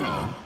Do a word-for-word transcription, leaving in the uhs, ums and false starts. Oh.